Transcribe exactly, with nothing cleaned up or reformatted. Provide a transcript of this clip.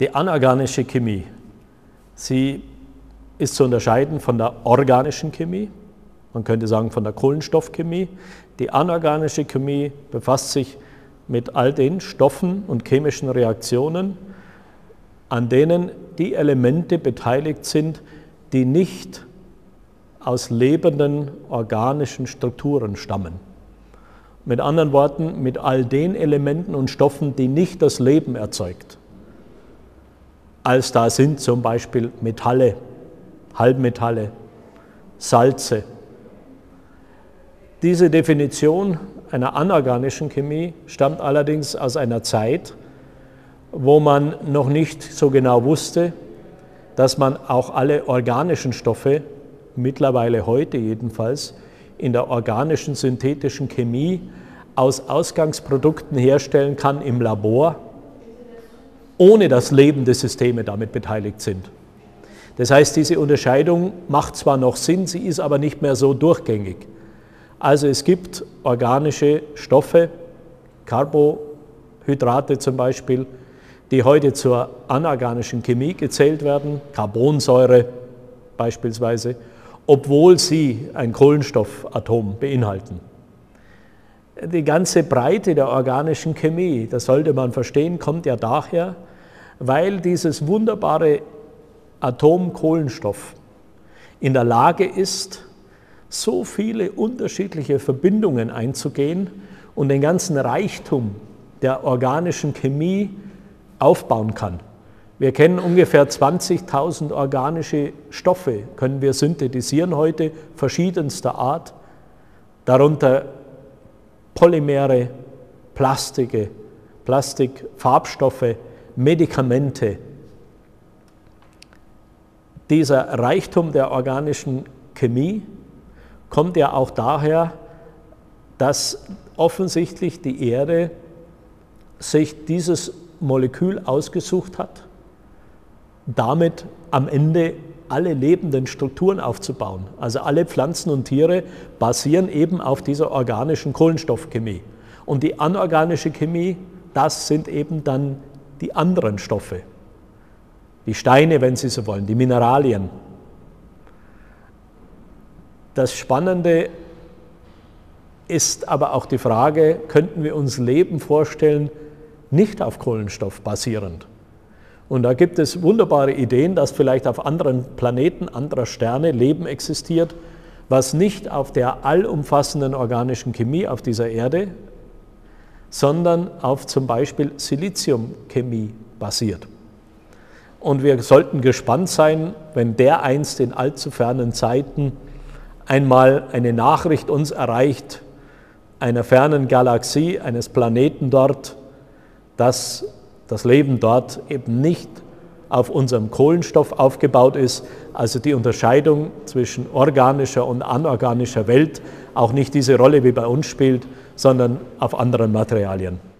Die anorganische Chemie, sie ist zu unterscheiden von der organischen Chemie, man könnte sagen von der Kohlenstoffchemie. Die anorganische Chemie befasst sich mit all den Stoffen und chemischen Reaktionen, an denen die Elemente beteiligt sind, die nicht aus lebenden organischen Strukturen stammen. Mit anderen Worten, mit all den Elementen und Stoffen, die nicht das Leben erzeugt. Als da sind zum Beispiel Metalle, Halbmetalle, Salze. Diese Definition einer anorganischen Chemie stammt allerdings aus einer Zeit, wo man noch nicht so genau wusste, dass man auch alle organischen Stoffe, mittlerweile heute jedenfalls, in der organischen synthetischen Chemie aus Ausgangsprodukten herstellen kann im Labor, ohne dass lebende Systeme damit beteiligt sind. Das heißt, diese Unterscheidung macht zwar noch Sinn, sie ist aber nicht mehr so durchgängig. Also es gibt organische Stoffe, Carbohydrate zum Beispiel, die heute zur anorganischen Chemie gezählt werden, Carbonsäure beispielsweise, obwohl sie ein Kohlenstoffatom beinhalten. Die ganze Breite der organischen Chemie, das sollte man verstehen, kommt ja daher, weil dieses wunderbare Atom Kohlenstoff in der Lage ist, so viele unterschiedliche Verbindungen einzugehen und den ganzen Reichtum der organischen Chemie aufbauen kann. Wir kennen ungefähr zwanzigtausend organische Stoffe, können wir synthetisieren heute, verschiedenster Art, darunter Polymere, Plastike, Plastik, Farbstoffe, Medikamente. Dieser Reichtum der organischen Chemie kommt ja auch daher, dass offensichtlich die Erde sich dieses Molekül ausgesucht hat, damit am Ende alle lebenden Strukturen aufzubauen. Also alle Pflanzen und Tiere basieren eben auf dieser organischen Kohlenstoffchemie. Und die anorganische Chemie, das sind eben dann die anderen Stoffe. Die Steine, wenn Sie so wollen, die Mineralien. Das Spannende ist aber auch die Frage, könnten wir uns Leben vorstellen, nicht auf Kohlenstoff basierend? Und da gibt es wunderbare Ideen, dass vielleicht auf anderen Planeten, anderer Sterne Leben existiert, was nicht auf der allumfassenden organischen Chemie auf dieser Erde, sondern auf zum Beispiel Siliziumchemie basiert. Und wir sollten gespannt sein, wenn dereinst in allzu fernen Zeiten einmal eine Nachricht uns erreicht, einer fernen Galaxie, eines Planeten dort, dass das Leben dort eben nicht auf unserem Kohlenstoff aufgebaut ist, also die Unterscheidung zwischen organischer und anorganischer Welt auch nicht diese Rolle wie bei uns spielt, sondern auf anderen Materialien.